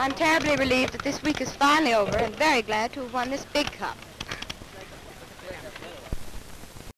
I'm terribly relieved that this week is finally over and very glad to have won this big cup.